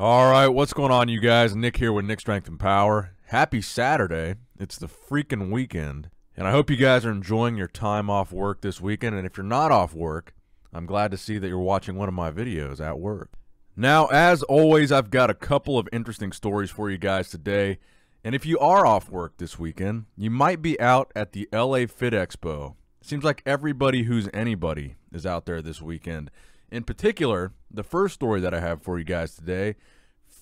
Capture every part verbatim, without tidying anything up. All right, what's going on, you guys? Nick here with Nick Strength and Power. Happy Saturday. It's the freaking weekend, and I hope you guys are enjoying your time off work this weekend, and if you're not off work, I'm glad to see that you're watching one of my videos at work. Now, as always, I've got a couple of interesting stories for you guys today, and if you are off work this weekend, you might be out at the L A Fit Expo. It seems like everybody who's anybody is out there this weekend. In particular, the first story that I have for you guys today,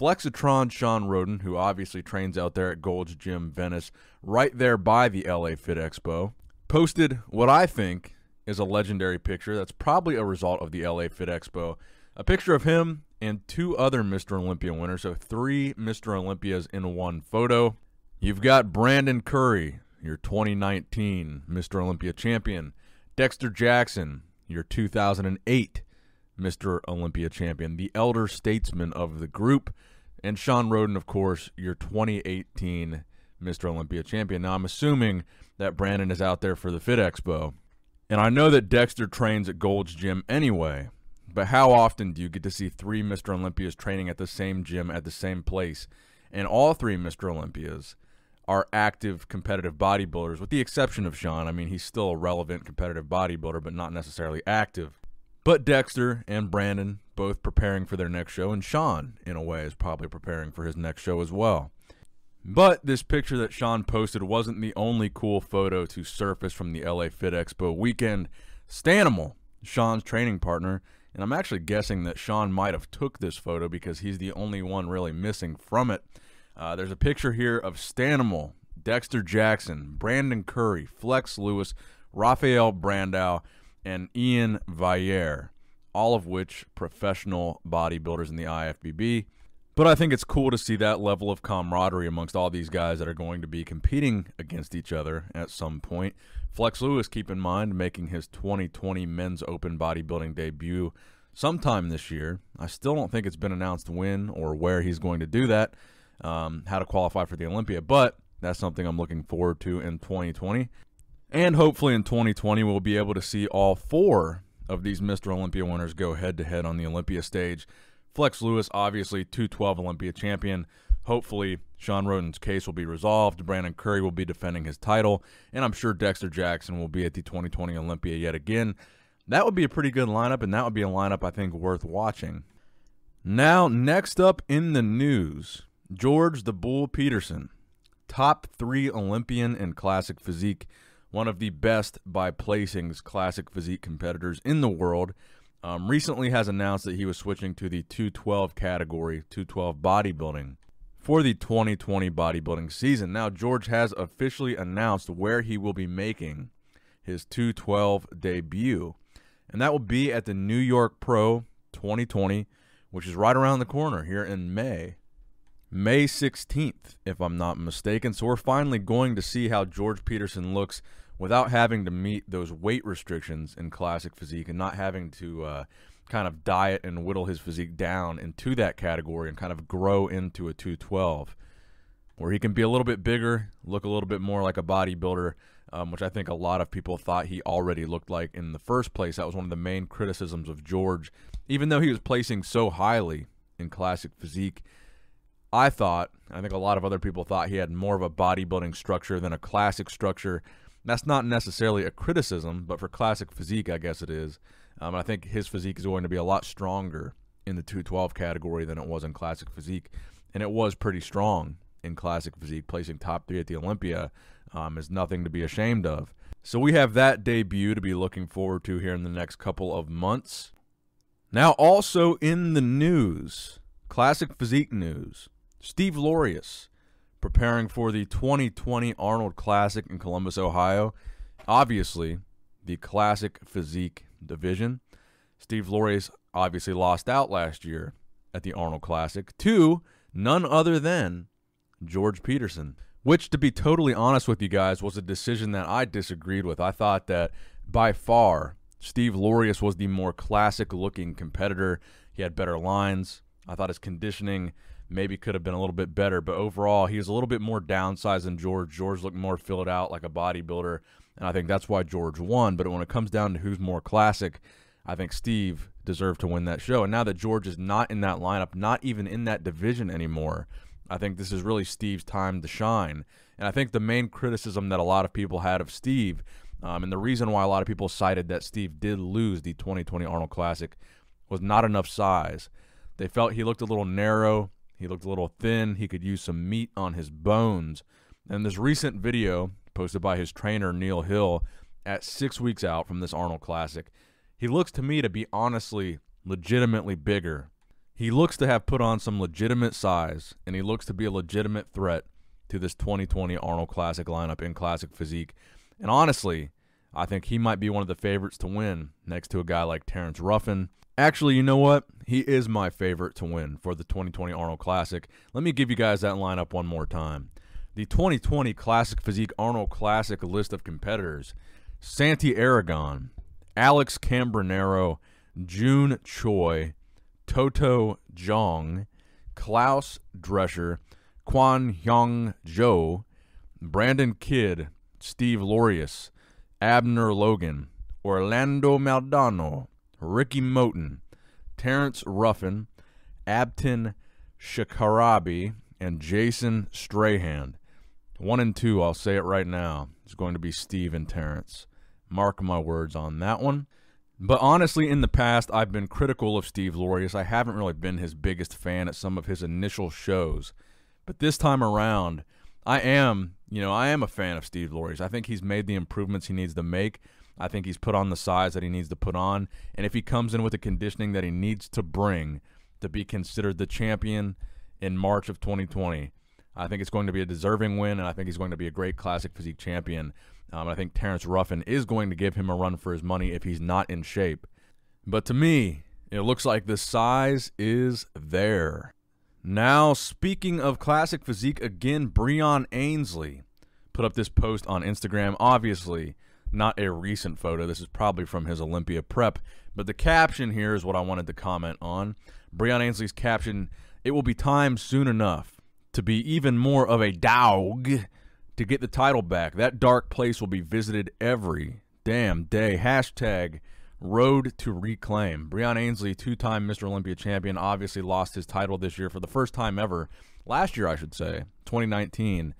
Flexitron Shawn Rhoden, who obviously trains out there at Gold's Gym Venice, right there by the L A Fit Expo, posted what I think is a legendary picture that's probably a result of the L A Fit Expo. A picture of him and two other Mister Olympia winners, so three Mister Olympias in one photo. You've got Brandon Curry, your twenty nineteen Mister Olympia champion. Dexter Jackson, your two thousand eight Mister Olympia champion, the elder statesman of the group, and Shawn Rhoden, of course, your twenty eighteen Mister Olympia champion. Now, I'm assuming that Brandon is out there for the Fit Expo, and I know that Dexter trains at Gold's Gym anyway, but how often do you get to see three Mister Olympias training at the same gym at the same place? And all three Mister Olympias are active competitive bodybuilders, with the exception of Shawn. I mean, he's still a relevant competitive bodybuilder, but not necessarily active. But Dexter and Brandon both preparing for their next show, and Shawn, in a way, is probably preparing for his next show as well. But this picture that Shawn posted wasn't the only cool photo to surface from the L A Fit Expo weekend. Stanimal, Shawn's training partner, and I'm actually guessing that Shawn might have took this photo because he's the only one really missing from it. Uh, there's a picture here of Stanimal, Dexter Jackson, Brandon Curry, Flex Lewis, Rafael Brandao, and Ian Vaillere, all of which professional bodybuilders in the I F B B. But I think it's cool to see that level of camaraderie amongst all these guys that are going to be competing against each other at some point. Flex Lewis, keep in mind, making his twenty twenty men's open bodybuilding debut sometime this year. I still don't think it's been announced when or where he's going to do that, um, how to qualify for the Olympia, but that's something I'm looking forward to in twenty twenty. And hopefully in twenty twenty, we'll be able to see all four of these Mister Olympia winners go head-to-head on the Olympia stage. Flex Lewis, obviously, two twelve Olympia champion. Hopefully, Shawn Rhoden's case will be resolved. Brandon Curry will be defending his title. And I'm sure Dexter Jackson will be at the twenty twenty Olympia yet again. That would be a pretty good lineup, and that would be a lineup I think worth watching. Now, next up in the news, George "The Bull" Peterson, top three Olympian in classic physique, one of the best by placings classic physique competitors in the world, um, recently has announced that he was switching to the two twelve category, two twelve bodybuilding, for the twenty twenty bodybuilding season. Now, George has officially announced where he will be making his two twelve debut, and that will be at the New York Pro twenty twenty, which is right around the corner here in May. May sixteenth, if I'm not mistaken. So we're finally going to see how George Peterson looks without having to meet those weight restrictions in classic physique and not having to uh, kind of diet and whittle his physique down into that category and kind of grow into a two twelve, where he can be a little bit bigger, look a little bit more like a bodybuilder, um, which I think a lot of people thought he already looked like in the first place. That was one of the main criticisms of George. Even though he was placing so highly in classic physique, I thought, I think a lot of other people thought, he had more of a bodybuilding structure than a classic structure. That's not necessarily a criticism, but for classic physique, I guess it is. Um, I think his physique is going to be a lot stronger in the two twelve category than it was in classic physique. And it was pretty strong in classic physique. Placing top three at the Olympia um, is nothing to be ashamed of. So we have that debut to be looking forward to here in the next couple of months. Now, also in the news, classic physique news, Steve Laureus, preparing for the twenty twenty Arnold Classic in Columbus, Ohio. Obviously, the classic physique division. Steve Laureus obviously lost out last year at the Arnold Classic to none other than George Peterson, which, to be totally honest with you guys, was a decision that I disagreed with. I thought that by far Steve Laureus was the more classic-looking competitor. He had better lines. I thought his conditioning maybe could have been a little bit better, but overall, he was a little bit more downsized than George. George looked more filled out like a bodybuilder, and I think that's why George won. But when it comes down to who's more classic, I think Steve deserve to win that show. And now that George is not in that lineup, not even in that division anymore, I think this is really Steve's time to shine. And I think the main criticism that a lot of people had of Steve, um, and the reason why a lot of people cited that Steve did lose the twenty twenty Arnold Classic, was not enough size. They felt he looked a little narrow, he looked a little thin, he could use some meat on his bones. And this recent video posted by his trainer, Neil Hill, at six weeks out from this Arnold Classic, he looks to me to be honestly, legitimately bigger. He looks to have put on some legitimate size, and he looks to be a legitimate threat to this twenty twenty Arnold Classic lineup in Classic Physique. And honestly, I think he might be one of the favorites to win next to a guy like Terrence Ruffin. Actually, you know what? He is my favorite to win for the twenty twenty Arnold Classic. Let me give you guys that lineup one more time. The twenty twenty Classic Physique Arnold Classic list of competitors: Santi Aragon, Alex Cambranero, June Choi, Toto Jong, Klaus Drescher, Kwan Hyung Jo, Brandon Kidd, Steve Laureus, Abner Logan, Orlando Maldonado, Ricky Moten, Terrence Ruffin, Abtin Shakarabi, and Jason Strahan. One and two, I'll say it right now, is going to be Steve and Terrence. Mark my words on that one. But honestly, in the past, I've been critical of Steve Laureus. I haven't really been his biggest fan at some of his initial shows. But this time around, I am, you know, I am a fan of Steve Laureus. I think he's made the improvements he needs to make. I think he's put on the size that he needs to put on. And if he comes in with the conditioning that he needs to bring to be considered the champion in March of twenty twenty, I think it's going to be a deserving win, and I think he's going to be a great Classic Physique champion. Um, I think Terrence Ruffin is going to give him a run for his money if he's not in shape. But to me, it looks like the size is there. Now, speaking of Classic Physique again, Breon Ansley put up this post on Instagram. Obviously, not a recent photo. This is probably from his Olympia prep. But the caption here is what I wanted to comment on. Breon Ansley's caption: "It will be time soon enough to be even more of a dog to get the title back. That dark place will be visited every damn day. Hashtag road to reclaim." Breon Ansley, two-time Mister Olympia champion, obviously lost his title this year for the first time ever. Last year, I should say, twenty nineteen,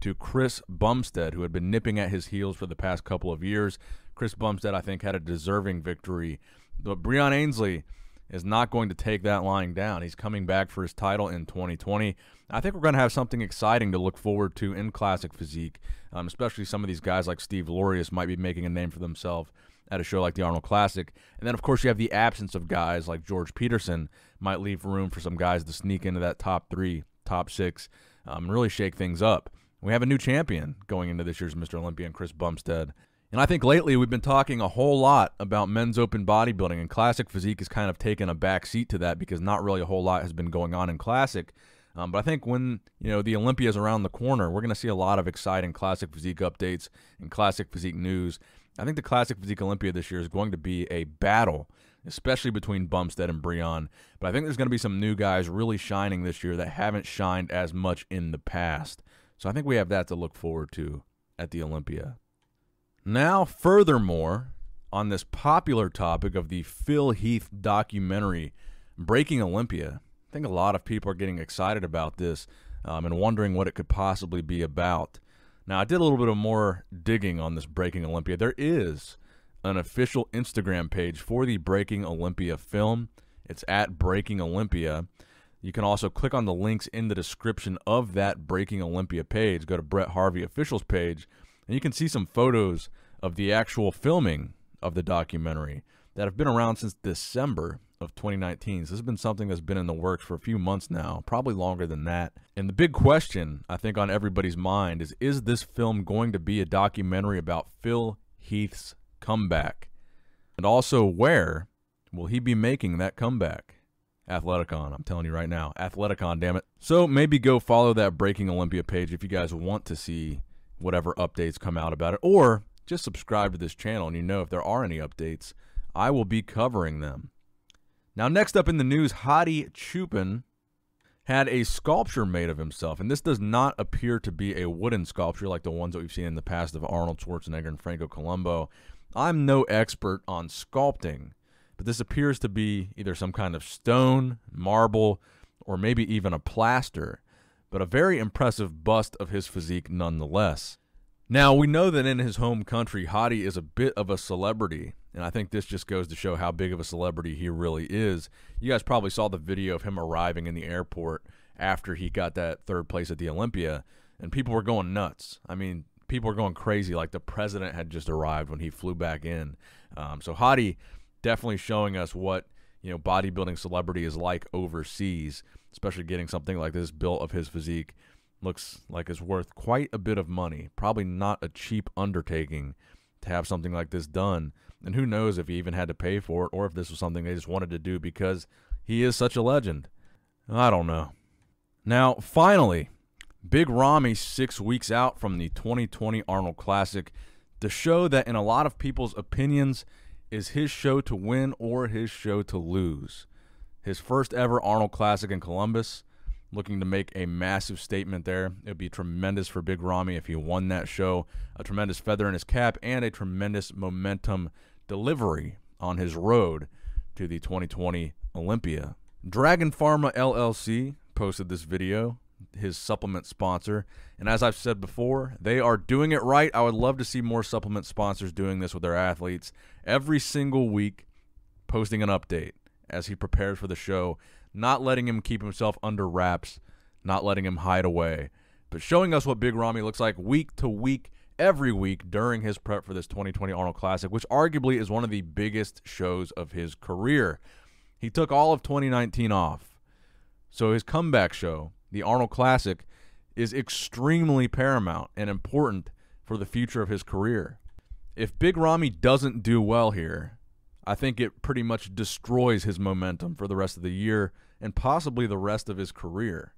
to Chris Bumstead, who had been nipping at his heels for the past couple of years. Chris Bumstead, I think, had a deserving victory. But Breon Ansley is not going to take that lying down. He's coming back for his title in twenty twenty. I think we're going to have something exciting to look forward to in Classic Physique, um, especially some of these guys like Steve Laureus might be making a name for themselves at a show like the Arnold Classic. And then, of course, you have the absence of guys like George Peterson. Might leave room for some guys to sneak into that top three, top six, um, and really shake things up. We have a new champion going into this year's Mister Olympia, and Chris Bumstead. And I think lately we've been talking a whole lot about men's open bodybuilding, and Classic Physique has kind of taken a back seat to that because not really a whole lot has been going on in Classic. Um, but I think when, you know, the Olympia is around the corner, we're going to see a lot of exciting Classic Physique updates and Classic Physique news. I think the Classic Physique Olympia this year is going to be a battle, especially between Bumstead and Breon. But I think there's going to be some new guys really shining this year that haven't shined as much in the past. So I think we have that to look forward to at the Olympia. Now, furthermore, on this popular topic of the Phil Heath documentary, Breaking Olympia, I think a lot of people are getting excited about this um, and wondering what it could possibly be about. Now, I did a little bit of more digging on this Breaking Olympia. There is an official Instagram page for the Breaking Olympia film. It's at Breaking Olympia. You can also click on the links in the description of that Breaking Olympia page. Go to Brett Harvey Official's page, and you can see some photos of the actual filming of the documentary that have been around since December of twenty nineteen. So this has been something that's been in the works for a few months now, probably longer than that. And the big question, I think, on everybody's mind is, is this film going to be a documentary about Phil Heath's comeback? And also, where will he be making that comeback? Athleticon, I'm telling you right now. Athleticon, damn it. So maybe go follow that Breaking Olympia page if you guys want to see whatever updates come out about it, or just subscribe to this channel and you know if there are any updates, I will be covering them. Now, next up in the news, Hadi Choopan had a sculpture made of himself, and this does not appear to be a wooden sculpture like the ones that we've seen in the past of Arnold Schwarzenegger and Franco Colombo. I'm no expert on sculpting, but this appears to be either some kind of stone, marble, or maybe even a plaster, but a very impressive bust of his physique nonetheless. Now, we know that in his home country, Hadi is a bit of a celebrity, and I think this just goes to show how big of a celebrity he really is. You guys probably saw the video of him arriving in the airport after he got that third place at the Olympia, and people were going nuts. I mean, people were going crazy, like the president had just arrived when he flew back in. Um, so Hadi definitely showing us what, you know, bodybuilding celebrity is like overseas, especially getting something like this built of his physique. Looks like it's worth quite a bit of money. Probably not a cheap undertaking to have something like this done. And who knows if he even had to pay for it or if this was something they just wanted to do because he is such a legend. I don't know. Now, finally, Big Ramy six weeks out from the twenty twenty Arnold Classic to show that in a lot of people's opinions is his show to win or his show to lose. His first ever Arnold Classic in Columbus, looking to make a massive statement there. It would be tremendous for Big Ramy if he won that show, a tremendous feather in his cap, and a tremendous momentum delivery on his road to the twenty twenty Olympia. Dragon Pharma L L C posted this video, his supplement sponsor, and as I've said before, they are doing it right. I would love to see more supplement sponsors doing this with their athletes every single week, posting an update as he prepares for the show, not letting him keep himself under wraps, not letting him hide away, but showing us what Big Ramy looks like week to week, every week during his prep for this twenty twenty Arnold Classic, which arguably is one of the biggest shows of his career. He took all of twenty nineteen off, so his comeback show, the Arnold Classic, is extremely paramount and important for the future of his career. If Big Ramy doesn't do well here, I think it pretty much destroys his momentum for the rest of the year and possibly the rest of his career.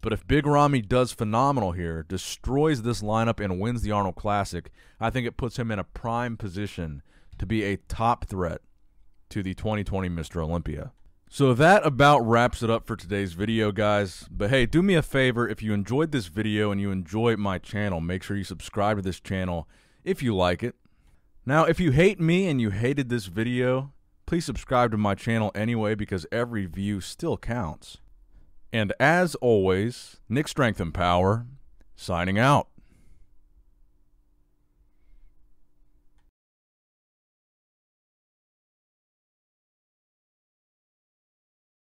But if Big Ramy does phenomenal here, destroys this lineup and wins the Arnold Classic, I think it puts him in a prime position to be a top threat to the twenty twenty Mister Olympia. So that about wraps it up for today's video, guys. But hey, do me a favor, if you enjoyed this video and you enjoy my channel, make sure you subscribe to this channel if you like it. Now, if you hate me and you hated this video, please subscribe to my channel anyway because every view still counts. And as always, Nick Strength and Power, signing out.